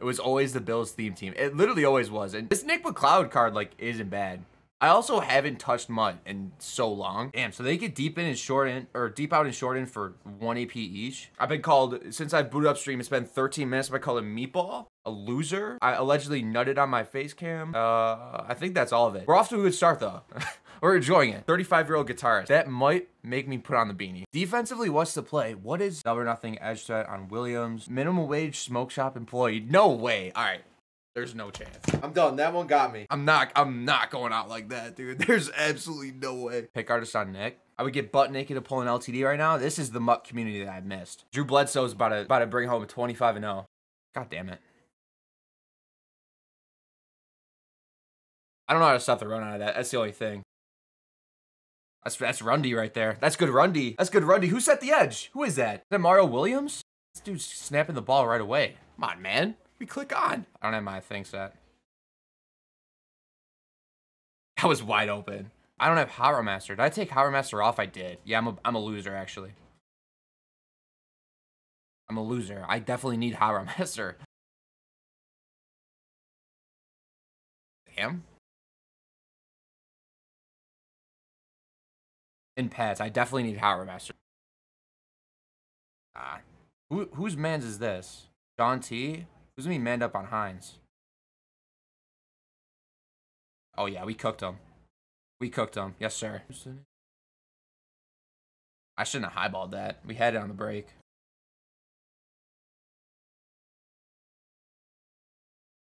It was always the Bills theme team. It literally always was. And this Nick McCloud card, like, isn't bad. I also haven't touched Mutt in so long. Damn, so they get deep in and short in, or deep out and short in for 1 AP each. I've been called, since I booted up stream, it's been 13 minutes. I've been called a meatball, a loser. I allegedly nutted on my face cam. I think that's all of it. We're off to a good start though. We're enjoying it. 35-year-old guitarist. That might make me put on the beanie. Defensively, what's the play? What is double or nothing edge threat on Williams? Minimum wage smoke shop employee. No way. All right. There's no chance. I'm done. That one got me. I'm not going out like that, dude. There's absolutely no way. Pick artist on Nick. I would get butt naked to pull an LTD right now. This is the muck community that I missed. Drew Bledsoe is about to bring home a 25-0. God damn it. I don't know how to stop the run out of that. That's the only thing. That's Rundy right there. That's good Rundy. That's good Rundy. Who set the edge? Who is that? Is that Mario Williams? This dude's snapping the ball right away. Come on, man. We click on. I don't have my thing set. That was wide open. I don't have Hot Master. Did I take Hot Master off? I did. Yeah, I'm a loser, actually. I'm a loser. I definitely need Hot Master. Damn. In pads, I definitely need Hot Master. Ah. Whose man's is this? John T? Who's gonna be manned up on Hines? Oh yeah, we cooked him. We cooked him. Yes, sir. I shouldn't have highballed that. We had it on the break.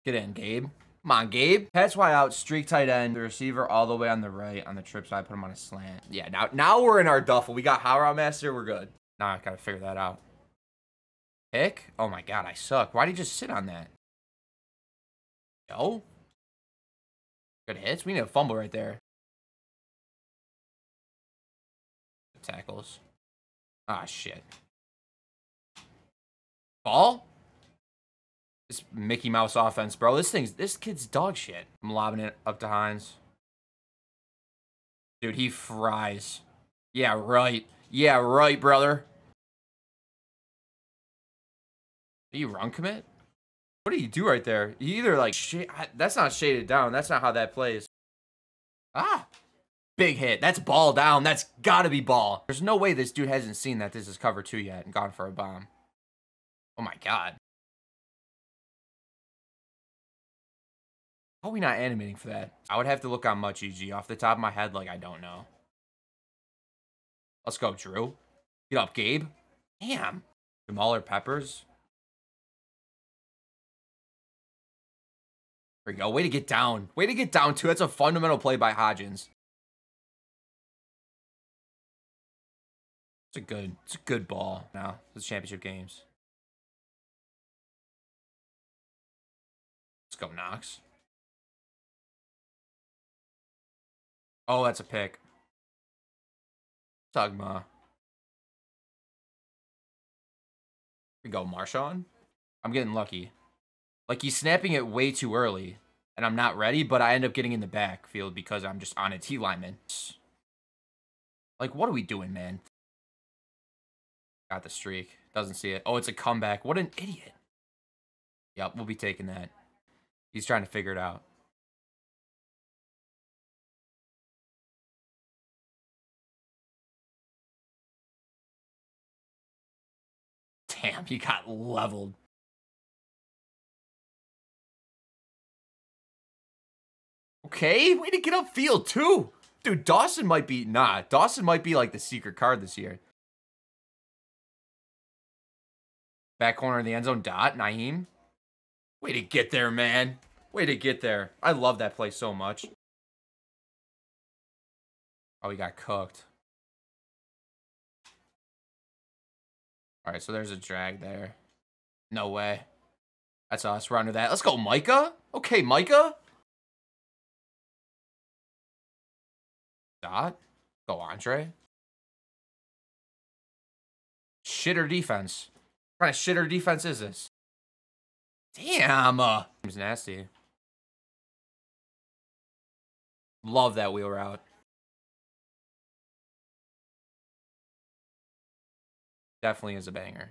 Get in, Gabe. Come on, Gabe. Pats wide out, streak tight end, the receiver all the way on the right on the trip side. Put him on a slant. Yeah, now we're in our duffel. We got Howard Master. We're good. Now I gotta figure that out. Pick? Oh my god, I suck. Why did you just sit on that? No? Good hits? We need a fumble right there. Good tackles. Ah, shit. Ball? This Mickey Mouse offense, bro. This kid's dog shit. I'm lobbing it up to Hines. Dude, he fries. Yeah, right. Yeah, right, brother. Did you run commit? What do you do right there? You either like shit. That's not shaded down. That's not how that plays. Ah, big hit. That's ball down. That's gotta be ball. There's no way this dude hasn't seen that this is cover two yet and gone for a bomb. Oh my god. How are we not animating for that? I would have to look on Much EG off the top of my head. Like I don't know. Let's go, Drew. Get up, Gabe. Damn. Jamaler Peppers. There we go. Way to get down. Way to get down, too. That's a fundamental play by Hodgins. It's a good ball now. It's championship games. Let's go, Knox. Oh, that's a pick. Tugma. Here we go, Marshawn. I'm getting lucky. Like, he's snapping it way too early, and I'm not ready, but I end up getting in the backfield because I'm just on a T lineman. Like, what are we doing, man? Got the streak. Doesn't see it. Oh, it's a comeback. What an idiot. Yep, we'll be taking that. He's trying to figure it out. Damn, he got leveled. Okay, way to get upfield too. Dude, Dawson might be, nah, Dawson might be like the secret card this year. Back corner of the end zone, dot, Naeem. Way to get there, man. Way to get there. I love that play so much. Oh, he got cooked. All right, so there's a drag there. No way. That's us, we're under that. Let's go, Micah. Okay, Micah. Dot? Go Andre? Shitter defense. What kind of shitter defense is this? Damn! Seems nasty. Love that wheel route. Definitely is a banger.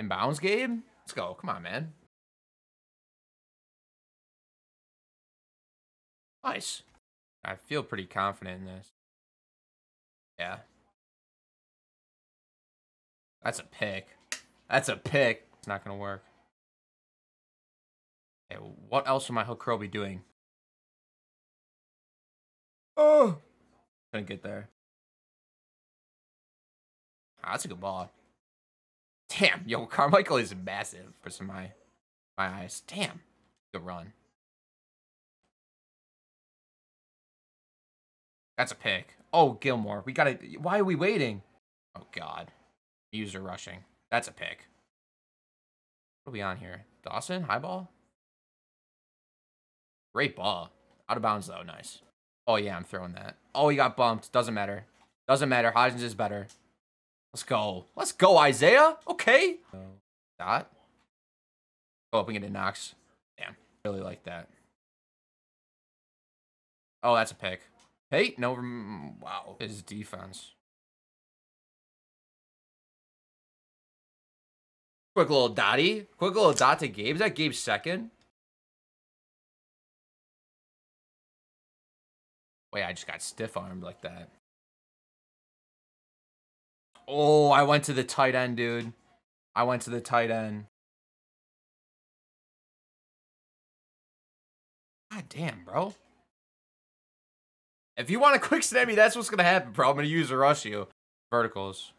Inbounds, Gabe? Let's go. Come on, man. Nice. I feel pretty confident in this. Yeah. That's a pick. That's a pick. It's not going to work. Okay, what else will my hook crow be doing? Oh! Couldn't get there. Oh, that's a good ball. Damn, yo, Carmichael is massive for some my eyes. Damn. Good run. That's a pick. Oh, Gilmore. We gotta... Why are we waiting? Oh, God. User rushing. That's a pick. What are we on here? Dawson? High ball? Great ball. Out of bounds, though. Nice. Oh, yeah, I'm throwing that. Oh, he got bumped. Doesn't matter. Doesn't matter. Hodgins is better. Let's go. Let's go, Isaiah. Okay. Dot. Go up and get a Knox. Damn. Really like that. Oh, that's a pick. Hey, no. Wow. His defense. Quick little dotty. Quick little dot to Gabe. Is that Gabe's second? Wait, I just got stiff-armed like that. Oh, I went to the tight end, dude. I went to the tight end. God damn, bro. If you want a quick snap me, that's what's going to happen, bro. I'm going to use a rush you. Verticals.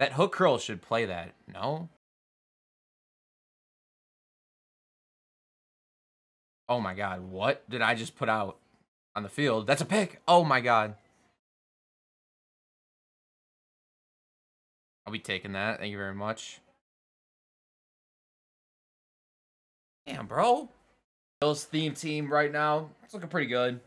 That hook curl should play that. No? Oh, my God. What did I just put out on the field? That's a pick. Oh, my God. I'll be taking that. Thank you very much. Damn, bro. Bills theme team right now. It's looking pretty good.